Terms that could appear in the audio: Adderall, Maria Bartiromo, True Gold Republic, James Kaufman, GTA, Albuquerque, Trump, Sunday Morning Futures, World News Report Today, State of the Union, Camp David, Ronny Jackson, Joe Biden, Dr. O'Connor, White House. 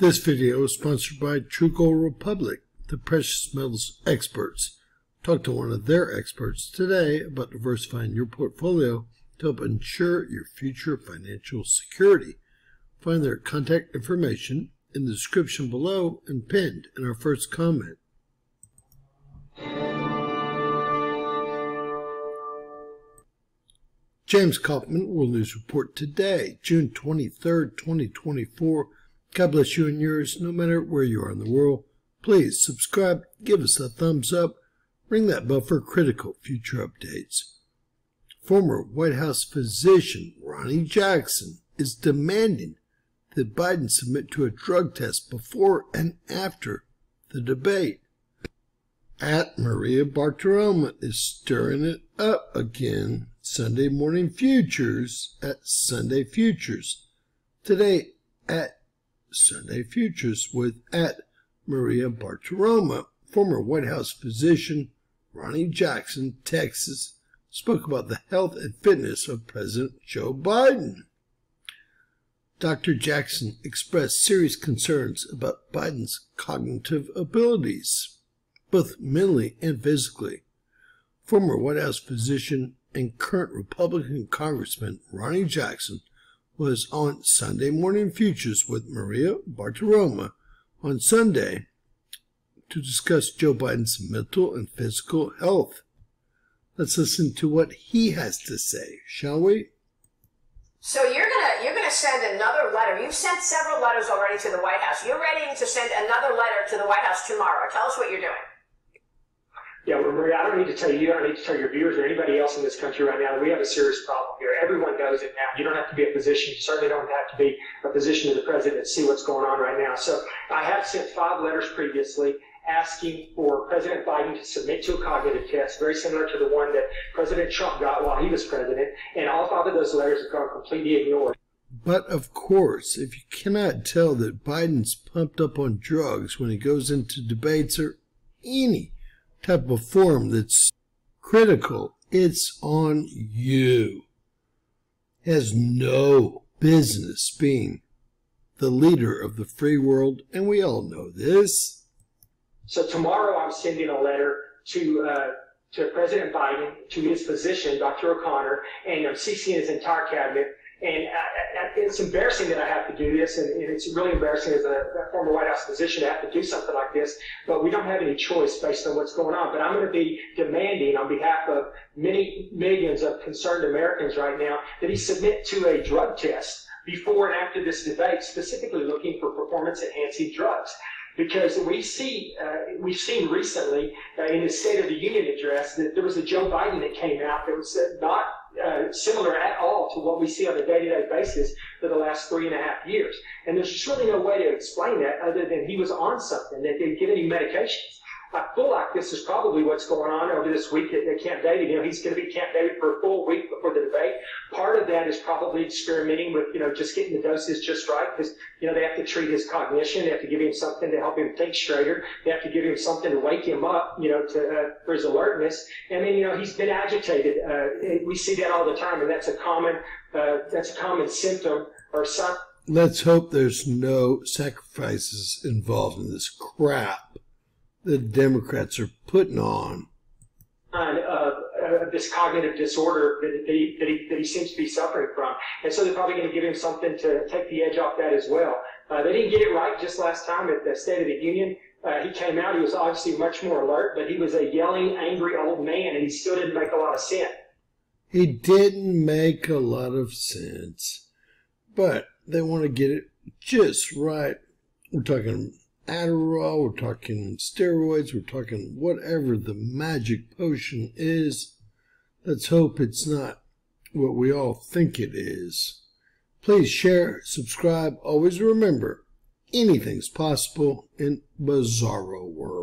This video is sponsored by True Gold Republic, the precious metals experts. Talk to one of their experts today about diversifying your portfolio to help ensure your future financial security. Find their contact information in the description below and pinned in our first comment. James Kaufman, World News Report Today, June 23rd, 2024. God bless you and yours, no matter where you are in the world. Please subscribe, give us a thumbs up, ring that bell for critical future updates. Former White House physician Ronny Jackson is demanding that Biden submit to a drug test before and after the debate. At Maria Bartiromo is stirring it up again. Sunday Morning Futures at Sunday Futures. Today at Sunday Futures with at Maria Bartiromo, former White House physician Ronny Jackson, Texas, spoke about the health and fitness of President Joe Biden. Dr. Jackson expressed serious concerns about Biden's cognitive abilities, both mentally and physically. Former White House physician and current Republican Congressman Ronny Jackson was on Sunday Morning Futures with Maria Bartiromo on Sunday to discuss Joe Biden's mental and physical health. Let's listen to what he has to say, shall we? So you're gonna send another letter. You've sent several letters already to the White House. You're ready to send another letter to the White House tomorrow. Tell us what you're doing. Yeah, well, Maria, I don't need to tell you, I don't need to tell your viewers or anybody else in this country right now that we have a serious problem here. Everyone knows it now. You don't have to be a physician. You certainly don't have to be a physician to the president to see what's going on right now. So I have sent 5 letters previously asking for President Biden to submit to a cognitive test, very similar to the one that President Trump got while he was president, and all 5 of those letters have gone completely ignored. But of course, if you cannot tell that Biden's pumped up on drugs when he goes into debates or any type of forum that's critical, it's on you. It has no business being the leader of the free world, and we all know this. So tomorrow I'm sending a letter to President Biden, to his physician, Dr. O'Connor, and I'm CCing his entire cabinet. And it's embarrassing that I have to do this, and it's really embarrassing as a former White House physician to have to do something like this, but we don't have any choice based on what's going on. But I'm going to be demanding on behalf of many millions of concerned Americans right now that he submit to a drug test before and after this debate, specifically looking for performance-enhancing drugs. Because we've seen recently in the State of the Union address that there was a Joe Biden that came out that was not similar at all to what we see on a day-to-day basis for the last 3.5 years. And there's just really no way to explain that other than he was on something, that they'd given him medications. I feel like this is probably what's going on over this week at Camp David. You know, he's going to be at Camp David for a full week before the debate. Part of that is probably experimenting with, you know, just getting the doses just right because, you know, they have to treat his cognition. They have to give him something to help him think straighter. They have to give him something to wake him up, you know, for his alertness. And then, you know, he's been agitated. We see that all the time, and that's a common symptom or sign. Let's hope there's no sacrifices involved in this crap the Democrats are putting on this cognitive disorder that he seems to be suffering from. And so they're probably going to give him something to take the edge off that as well. They didn't get it right just last time at the State of the Union. He came out, he was obviously much more alert, but he was a yelling, angry old man, and he still didn't make a lot of sense. He didn't make a lot of sense, but they want to get it just right. We're talking Adderall, we're talking steroids, we're talking whatever the magic potion is. Let's hope it's not what we all think it is. Please share, subscribe, always remember, anything's possible in Bizarro World.